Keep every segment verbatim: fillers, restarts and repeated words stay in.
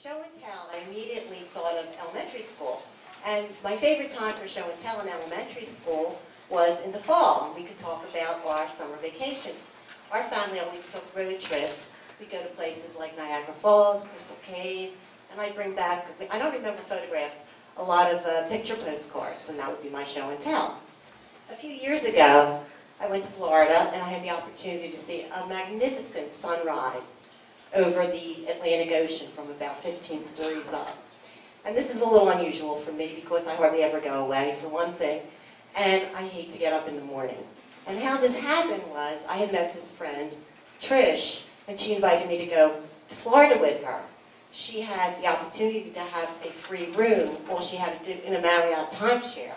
show and tell, I immediately thought of elementary school. And my favorite time for show and tell in elementary school was in the fall. We could talk about our summer vacations. Our family always took road trips. We'd go to places like Niagara Falls, Crystal Cave, and I'd bring back, I don't remember photographs, a lot of uh, picture postcards, and that would be my show and tell. A few years ago, I went to Florida, and I had the opportunity to see a magnificent sunrise over the Atlantic Ocean from about fifteen stories up. And this is a little unusual for me because I hardly ever go away, for one thing, and I hate to get up in the morning. And how this happened was, I had met this friend, Trish, and she invited me to go to Florida with her. She had the opportunity to have a free room, all she had to do in a Marriott timeshare,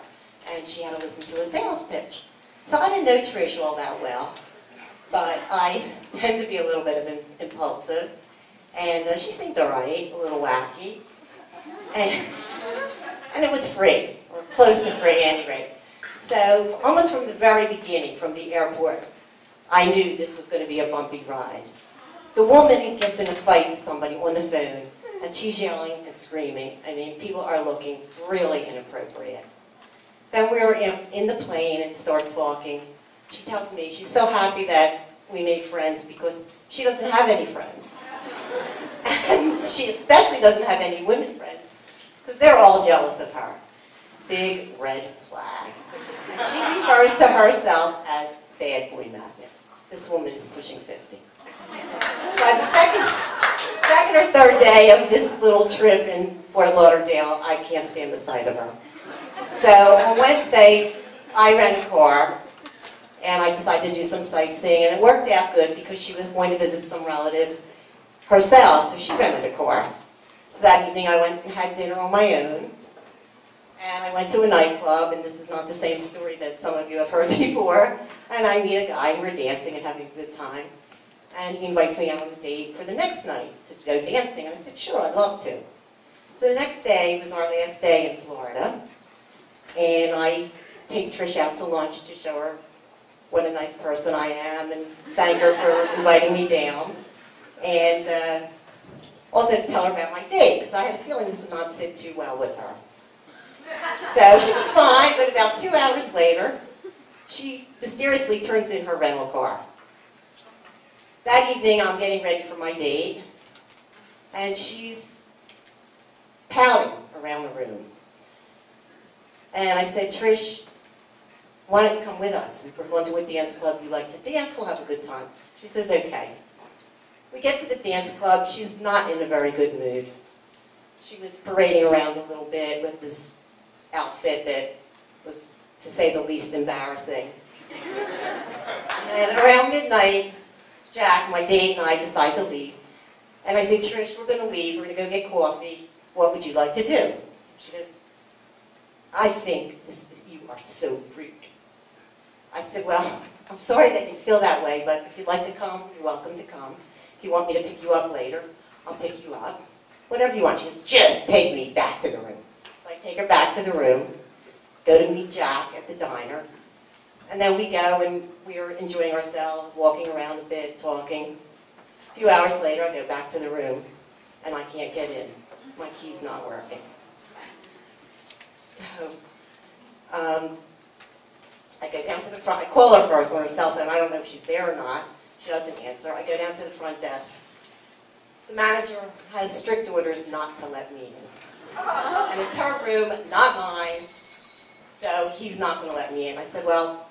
and she had to listen to a sales pitch. So I didn't know Trish all that well, but I tend to be a little bit of an impulsive, and uh, she seemed all right, a little wacky, and, and it was free, or close to free at any rate. So almost from the very beginning, from the airport, I knew this was going to be a bumpy ride. The woman gets in a fight with somebody on the phone, and she's yelling and screaming. I mean, people are looking really inappropriate. Then we were in, in the plane and start talking. She tells me she's so happy that we made friends because she doesn't have any friends. And she especially doesn't have any women friends because they're all jealous of her. Big red flag. And she refers to herself as bad boy magnet. This woman is pushing fifty. By the second, second or third day of this little trip in Fort Lauderdale, I can't stand the sight of her. So on Wednesday, I rent a car, and I decided to do some sightseeing, and it worked out good because she was going to visit some relatives herself, so she rented a car. So that evening, I went and had dinner on my own, and I went to a nightclub, and this is not the same story that some of you have heard before, and I meet a guy, and we're dancing and having a good time. And he invites me out on a date for the next night to go dancing. And I said, sure, I'd love to. So the next day was our last day in Florida. And I take Trish out to lunch to show her what a nice person I am and thank her for inviting me down. And uh, also to tell her about my date, because I had a feeling this would not sit too well with her. So she was fine, but about two hours later, she mysteriously turns in her rental car. That evening, I'm getting ready for my date, and she's pouting around the room. And I said, Trish, why don't you come with us? We're going to a dance club. You like to dance? We'll have a good time. She says, okay. We get to the dance club. She's not in a very good mood. She was parading around a little bit with this outfit that was, to say the least, embarrassing. And around midnight, Jack, my date, and I decide to leave. And I say, Trish, we're going to leave. We're going to go get coffee. What would you like to do? She goes, I think this, you are so rude. I said, well, I'm sorry that you feel that way, but if you'd like to come, you're welcome to come. If you want me to pick you up later, I'll pick you up. Whatever you want. She goes, just take me back to the room. So I take her back to the room, go to meet Jack at the diner. And then we go, and we are enjoying ourselves, walking around a bit, talking. A few hours later, I go back to the room, and I can't get in. My key's not working. So um, I go down to the front. I call her first on her cell phone. I don't know if she's there or not. She doesn't answer. I go down to the front desk. The manager has strict orders not to let me in. And it's her room, not mine, so he's not going to let me in. I said, well,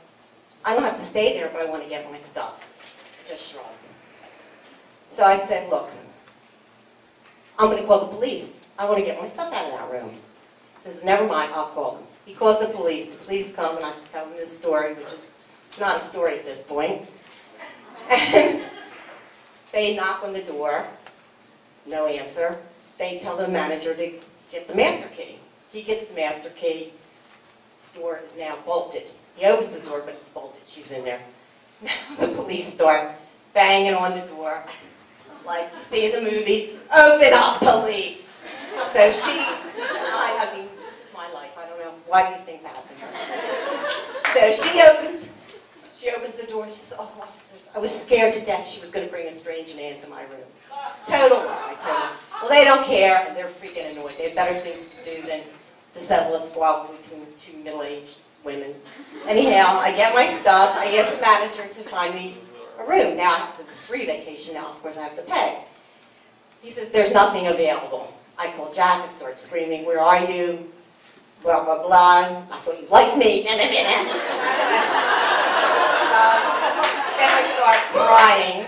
I don't have to stay there, but I want to get my stuff. Just shrugged. So I said, look, I'm going to call the police. I want to get my stuff out of that room. He says, never mind, I'll call them. He calls the police. The police come, and I tell them this story, which is not a story at this point. And they knock on the door. No answer. They tell the manager to get the master key. He gets the master key. The door is now bolted. He opens the door, but it's bolted. She's in there. The police start banging on the door, like you see in the movies, open up, police. So she, I, I mean, this is my life. I don't know why these things happen. So she opens, she opens the door, and she says, oh, officers, I was scared to death she was going to bring a strange man to my room. Total lie, total. Well, they don't care. They're freaking annoyed. They have better things to do than to settle a squabble between two middle-aged women. Anyhow, I get my stuff. I ask the manager to find me a room. Now I have to, it's free vacation now. Of course, I have to pay. He says, there's nothing available. I call Jack and start screaming, where are you? Blah, blah, blah. I thought you liked me. And then I start crying.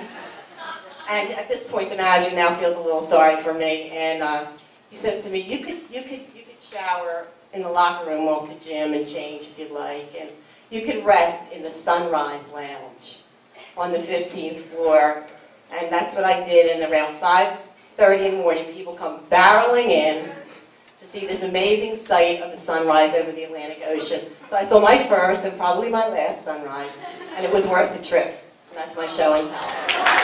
And at this point, the manager now feels a little sorry for me. And uh, he says to me, you could, you, could, you could shower in the locker room off the gym and change if you'd like. And you could rest in the Sunrise Lounge on the fifteenth floor. And that's what I did. And around five thirty in the morning, people come barreling in to see this amazing sight of the sunrise over the Atlantic Ocean. So I saw my first and probably my last sunrise. And it was worth the trip. And that's my show and tell.